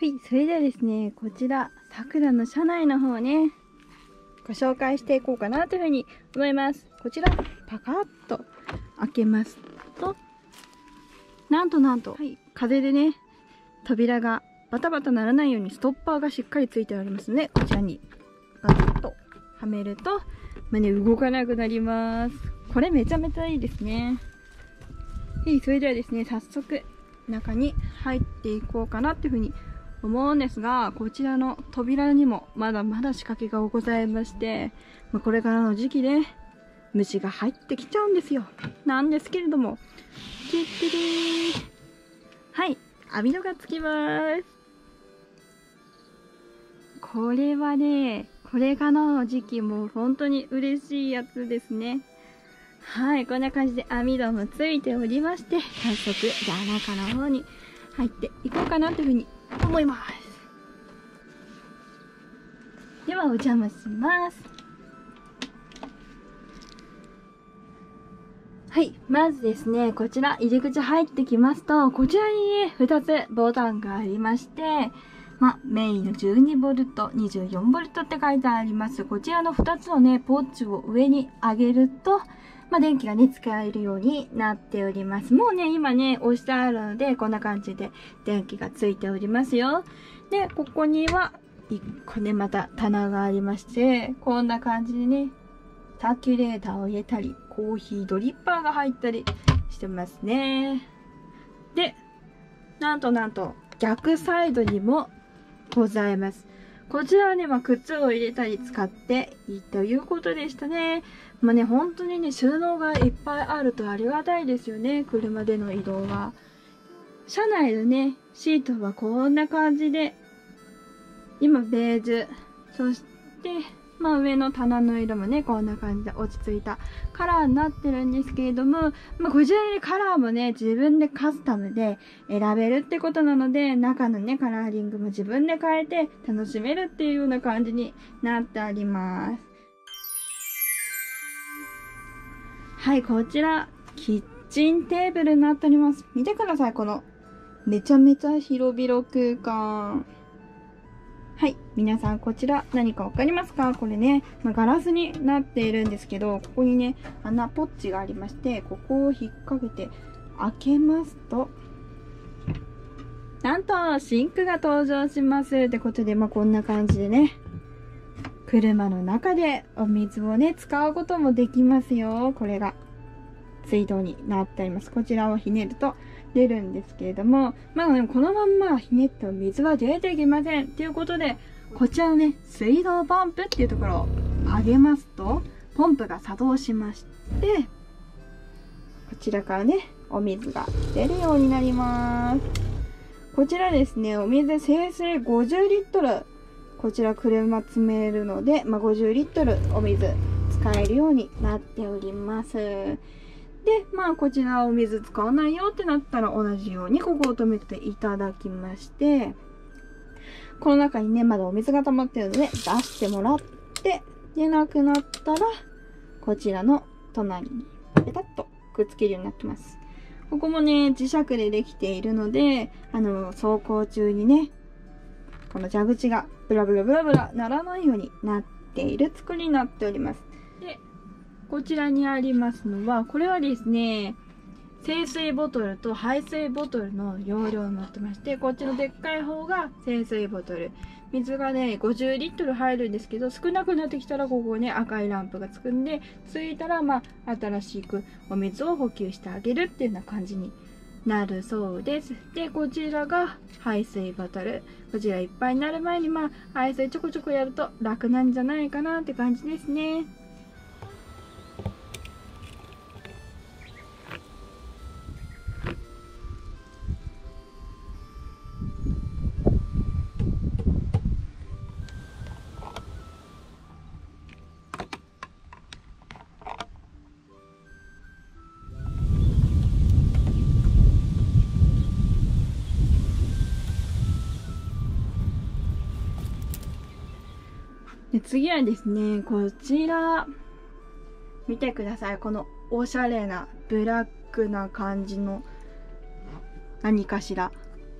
はい、それではですね、こちら、SAKURAの車内の方ね、ご紹介していこうかなというふうに思います。こちら、パカッと開けますと、なんとなんと、はい、風でね、扉がバタバタならないようにストッパーがしっかりついてありますので、こちらにガチッとはめると、まあね、動かなくなります。これめちゃめちゃいいですね。はい、それではですね、早速中に入っていこうかなというふうに思うんですが、こちらの扉にもまだまだ仕掛けがございまして、まあ、これからの時期で虫が入ってきちゃうんですよ。なんですけれども、てってれー、はい、網戸がつきます。これはね、これからの時期もう本当に嬉しいやつですね。はい、こんな感じで網戸もついておりまして、早速、じゃあ中の方に入っていこうかなというふうに思います。では、お邪魔します。はい、まずですね、こちら入り口入ってきますと、こちらにね、2つボタンがありまして、まあ、メインの 12V、24V って書いてあります。こちらの2つのね、ポッチを上に上げると、まあ、電気がね、使えるようになっております。もうね、今ね、押してあるので、こんな感じで電気がついておりますよ。で、ここには、1個ね、また棚がありまして、こんな感じでね、サーキュレーターを入れたり、コーヒードリッパーが入ったりしてますね。で、なんとなんと、逆サイドにも、ございます。こちらはね、まあ、靴を入れたり使っていいということでしたね。まあね、本当にね、収納がいっぱいあるとありがたいですよね。車での移動は。車内のね、シートはこんな感じで、今ベージュ。そして、まあ上の棚の色もね、こんな感じで落ち着いたカラーになってるんですけれども、まあこちらでカラーもね、自分でカスタムで選べるってことなので、中のね、カラーリングも自分で変えて楽しめるっていうような感じになってあります。はい、こちら、キッチンテーブルになっております。見てください、この、めちゃめちゃ広々空間。はい。皆さん、こちら何かわかりますか？これね、まあ、ガラスになっているんですけど、ここにね、穴ポッチがありまして、ここを引っ掛けて開けますと、なんと、シンクが登場します。ってことで、まあ、こんな感じでね、車の中でお水をね、使うこともできますよ。これが、水道になっています。こちらをひねると、出るんですけれども、まあ、このまんまひねっても水は出てきません。ということで、こちらのね、水道ポンプっていうところを上げますと、ポンプが作動しまして、こちらからね、お水が出るようになります。こちらですね、お水精製50リットル。こちら車積めるので、まあ、50リットルお水使えるようになっております。で、まあ、こちらお水使わないよってなったら同じようにここを止めていただきまして、この中にね、まだお水が溜まってるので出してもらって、で、なくなったら、こちらの隣にペタッとくっつけるようになってます。ここもね、磁石でできているので、走行中にね、この蛇口がブラブラブラブラならないようになっている作りになっております。でこちらにありますのは、これはですね、清水ボトルと排水ボトルの容量になってまして、こっちのでっかい方が清水ボトル。水がね、50リットル入るんですけど、少なくなってきたらここね、赤いランプがつくんで、ついたら、まあ、新しくお水を補給してあげるっていうような感じになるそうです。で、こちらが排水ボトル。こちらいっぱいになる前に、まあ、排水ちょこちょこやると楽なんじゃないかなって感じですね。で次はですね、こちら、見てください。このおしゃれなブラックな感じの何かしら。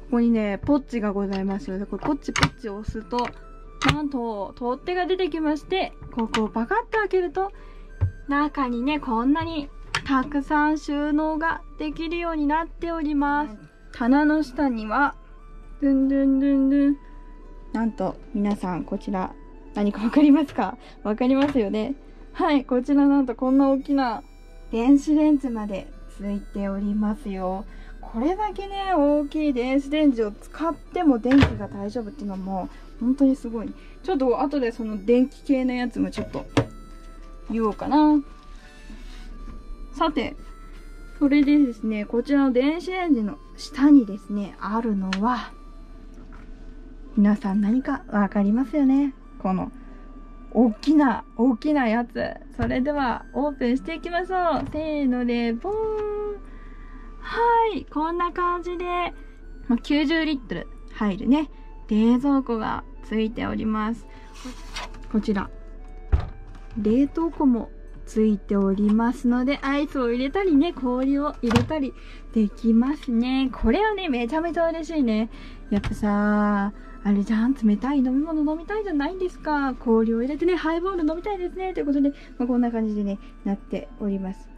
ここにね、ポッチがございますので、これポッチを押すと、なんと取っ手が出てきまして、ここをパカッと開けると、中にね、こんなにたくさん収納ができるようになっております。棚の下には、ドゥンドゥンドゥンドゥン。なんと、皆さん、こちら、何かわかりますか？わかりますよね。はい、こちらなんとこんな大きな電子レンジまでついておりますよ。これだけね、大きい電子レンジを使っても電気が大丈夫っていうのも、本当にすごい。ちょっと後でその電気系のやつもちょっと言おうかな。さて、それでですね、こちらの電子レンジの下にですね、あるのは、皆さん何かわかりますよね。この大きなやつ。それではオープンしていきましょう。せーので、ボーン。はい、こんな感じで、90リットル入るね、冷蔵庫がついております。こちら、冷凍庫もついておりますので、アイスを入れたりね、氷を入れたりできますね。これはね、めちゃめちゃ嬉しいね。やっぱさ、あれじゃん、冷たい飲み物飲みたいじゃないんですか。氷を入れてね、ハイボール飲みたいですね。ということで、こんな感じでね、なっております。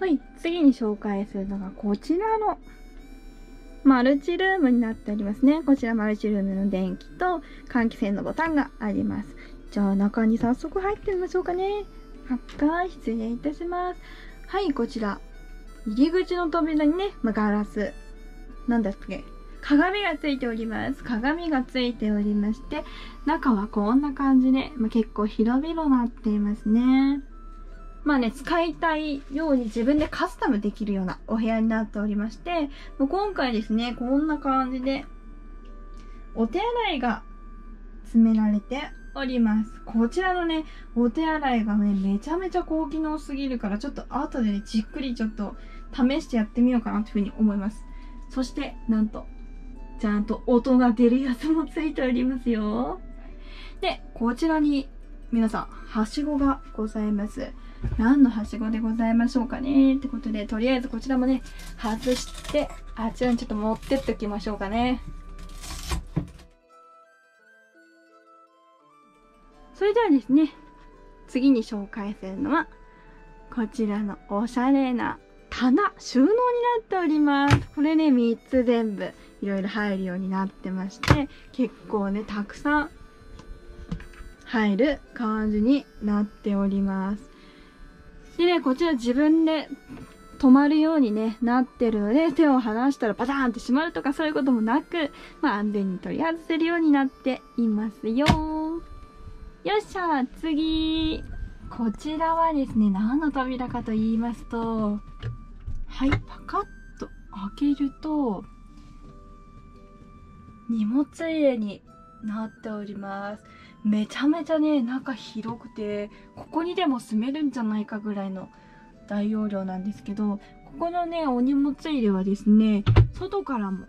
はい、次に紹介するのがこちらのマルチルームになっておりますね。こちらマルチルームの電気と換気扇のボタンがあります。じゃあ中に早速入ってみましょうかね。はい、失礼いたします。はい、こちら。入り口の扉にね、ガラス。なんだっけ、鏡がついております。鏡がついておりまして、中はこんな感じで、結構広々なっていますね。使いたいように自分でカスタムできるようなお部屋になっておりまして、今回ですね、こんな感じで、お手洗いが詰められております。こちらのね、お手洗いがね、めちゃめちゃ高機能すぎるから、ちょっと後でね、じっくりちょっと試してやってみようかなというふうに思います。そして、なんと、ちゃんと音が出るやつもついておりますよ。で、こちらに、皆さん、はしごがございます。何のはしごでございましょうかね。ってことで、とりあえずこちらもね、外して、あちらにちょっと持ってっておきましょうかね。それではですね、次に紹介するのは、こちらのおしゃれな棚、収納になっております。これね、3つ全部いろいろ入るようになってまして、結構ね、たくさん入る感じになっております。でね、こちら自分で止まるようにね、なってるので、手を離したらバターンって閉まるとかそういうこともなく、安全に取り外せるようになっていますよ。よっしゃ、次。こちらはですね、何の扉かと言いますと、はい、パカッと開けると、荷物入れになっております。めちゃめちゃね、中広くて、ここにでも住めるんじゃないかぐらいの大容量なんですけど、ここのね、お荷物入れはですね、外からも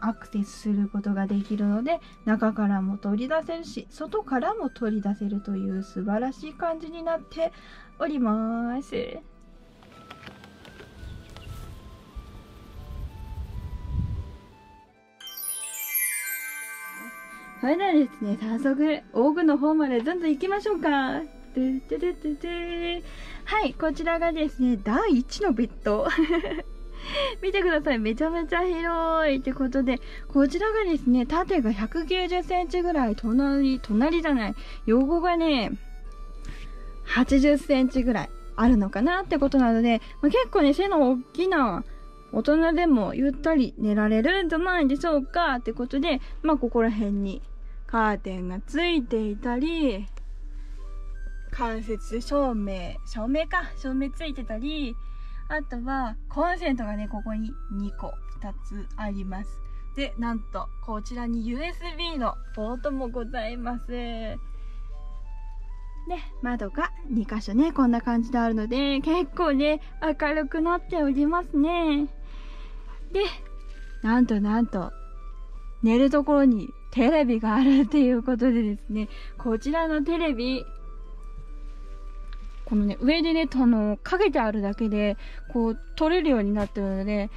アクセスすることができるので、中からも取り出せるし、外からも取り出せるという素晴らしい感じになっております。それではですね、早速、大具の方までずんずん行きましょうか。はい、こちらがですね、第1のベッド。見てください、めちゃめちゃ広いってことで、こちらがですね、縦が190センチぐらい、隣じゃない、横がね、80センチぐらいあるのかなってことなので、結構ね、背の大きな、大人でもゆったり寝られるんじゃないでしょうかってことで、ここら辺にカーテンがついていたり、間接照明ついてたり、あとはコンセントがね、ここに2つあります。で、なんと、こちらに USB のポートもございます。で、窓が2箇所ね、こんな感じであるので、結構ね、明るくなっておりますね。で、なんと、寝るところにテレビがあるっていうことでですね、こちらのテレビ、このね、上でね、かけてあるだけで、こう、取れるようになってるので、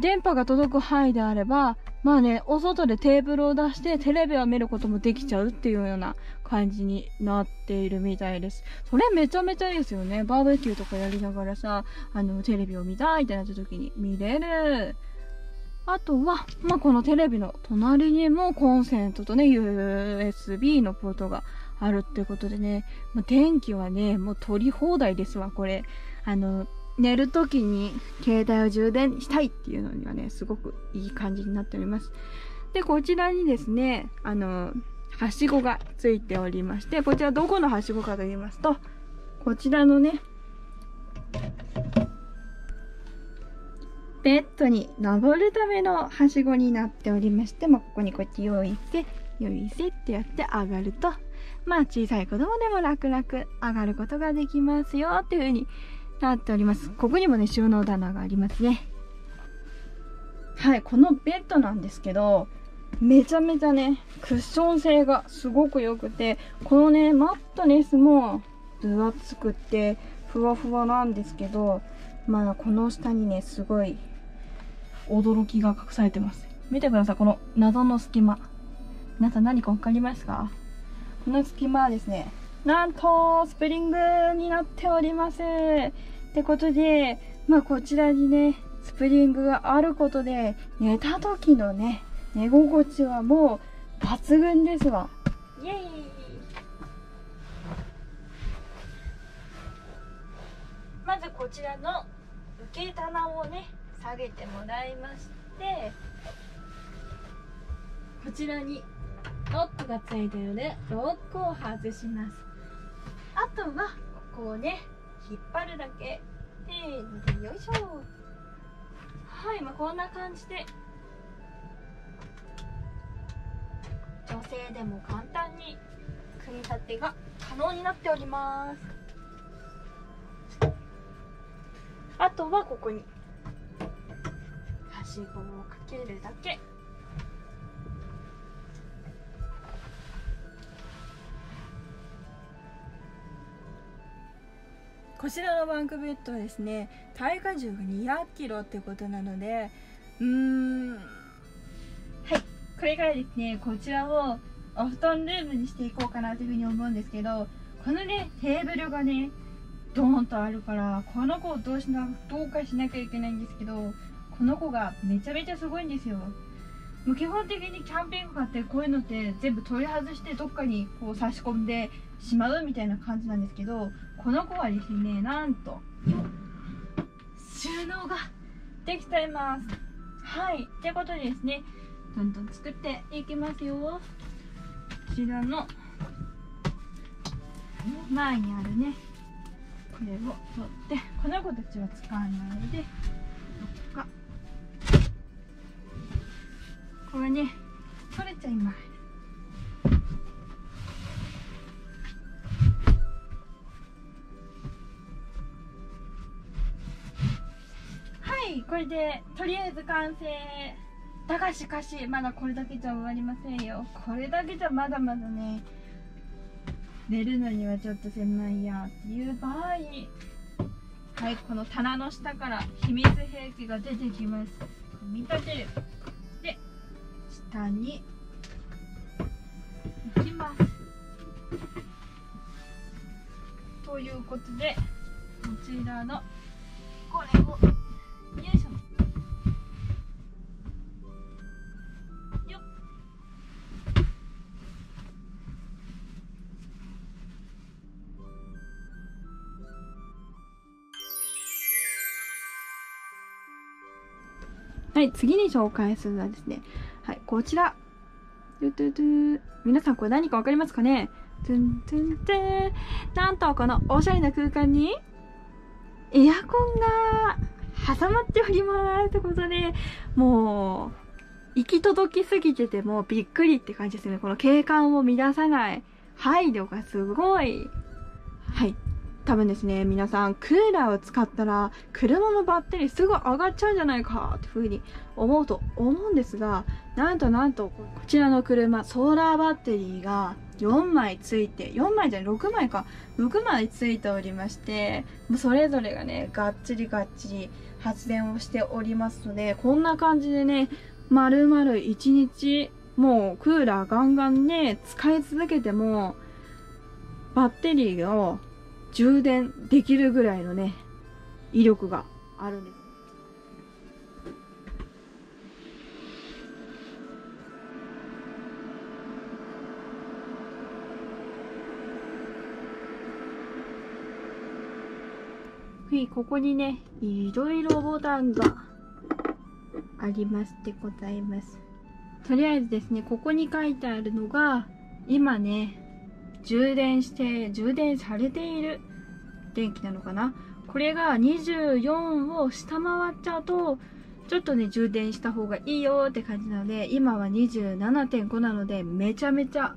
電波が届く範囲であれば、まあね、お外でテーブルを出してテレビを見ることもできちゃうっていうような感じになっているみたいです。それめちゃめちゃいいですよね。バーベキューとかやりながらさ、テレビを見たいってなった時に見れる。あとは、まあ、このテレビの隣にもコンセントとね、USB のポートがあるってことでね、まあ、電気はね、もう取り放題ですわ、これ。寝るときに携帯を充電したいっていうのにはね、すごくいい感じになっております。で、こちらにですね、はしごがついておりまして、こちらどこのはしごかと言いますと、こちらのね、ベッドに登るためのはしごになっておりまして、まあ、ここにこうやって用意して、よいせってやって上がると、まあ、小さい子供でも楽々上がることができますよっていうふうになっております。ここにもね、収納棚がありますね。はい、このベッドなんですけど、めちゃめちゃね、クッション性がすごく良くて、このね、マットレスも分厚くて、ふわふわなんですけど、まあ、この下にね、すごい、驚きが隠されてます。見てください、この謎の隙間。皆さん何か分かりますか？この隙間はですね、なんとスプリングになっております。ってことで、まあ、こちらにね、スプリングがあることで、寝た時のね、寝心地はもう抜群ですわ。イエイ！まずこちらの受け棚をね、下げてもらいまして、こちらにロックがついてるのでロックを外します。あとはここをね、引っ張るだけ。せーのでよいしょ。はい、まあ、こんな感じで女性でも簡単に組み立てが可能になっております。あとはここにはしごをかけるだけ。こちらのバンクベッドはですね、耐荷重が200キロってことなので、はい、これからですね、こちらをお布団ルームにしていこうかなというふうに思うんですけど、このね、テーブルがね、ドーンとあるから、この子をどうかしなきゃいけないんですけど、この子がめちゃめちゃすごいんですよ。もう基本的にキャンピングカーってこういうのって全部取り外してどっかにこう差し込んでしまうみたいな感じなんですけど、この子はですね、なんと収納ができちゃいます。はい、ということでですね、どんどん作っていきますよ。こちらの前にあるね、これを取って、この子たちは使わないで、どっかこれね、取れちゃいます。はい、これでとりあえず完成。だがしかし、まだこれだけじゃ終わりませんよ。これだけじゃまだまだね、寝るのにはちょっと狭いやっていう場合、はい、この棚の下から秘密兵器が出てきます。組み立てる。下に行きます。ということで、こちらのこれをよいしょよっ。はい、次に紹介するのはですね、はい、こちら。皆さんこれ何かわかりますかね？なんとこのおしゃれな空間にエアコンが挟まっております。ってことで、もう、行き届きすぎててもびっくりって感じですね。この景観を乱さない配慮がすごい。はい。多分ですね、皆さん、クーラーを使ったら、車のバッテリーすぐ上がっちゃうんじゃないか、っていうふうに思うと思うんですが、なんとこちらの車、ソーラーバッテリーが4枚ついて、4枚じゃない6枚か、6枚ついておりまして、もうそれぞれがねがっちりがっちり発電をしておりますので、こんな感じでね丸々1日もうクーラーガンガンね使い続けてもバッテリーを充電できるぐらいのね威力があるんです。はい、ここにねいろいろボタンがありましてございます。とりあえずですね、ここに書いてあるのが今ね充電されている電気なのかな、これが24を下回っちゃうとちょっとね充電した方がいいよって感じなので、今は 27.5 なのでめちゃめちゃ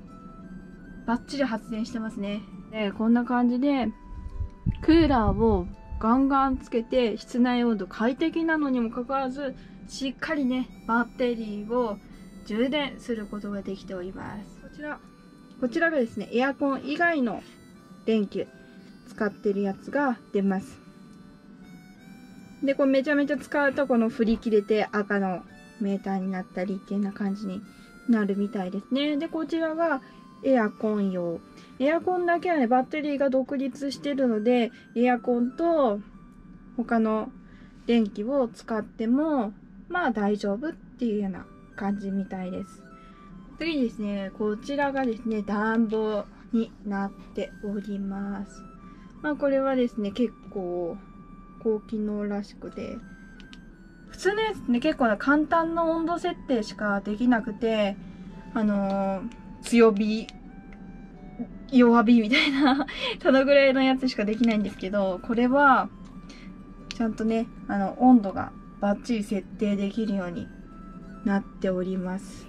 バッチリ発電してますね。でこんな感じでクーラーをガンガンつけて、室内温度快適なのにもかかわらずしっかりねバッテリーを充電することができております。こちらがですねエアコン以外の電球使ってるやつが出ます。でこれめちゃめちゃ使うとこの振り切れて赤のメーターになったりっていうような感じになるみたいですね。でこちらがエアコン用、エアコンだけはねバッテリーが独立してるのでエアコンと他の電気を使ってもまあ大丈夫っていうような感じみたいです。次ですね、こちらがですね暖房になっております。まあこれはですね結構高機能らしくて、普通のやつってね結構簡単な温度設定しかできなくて、強火弱火みたいなそのぐらいのやつしかできないんですけど、これはちゃんとね温度がバッチリ設定できるようになっております。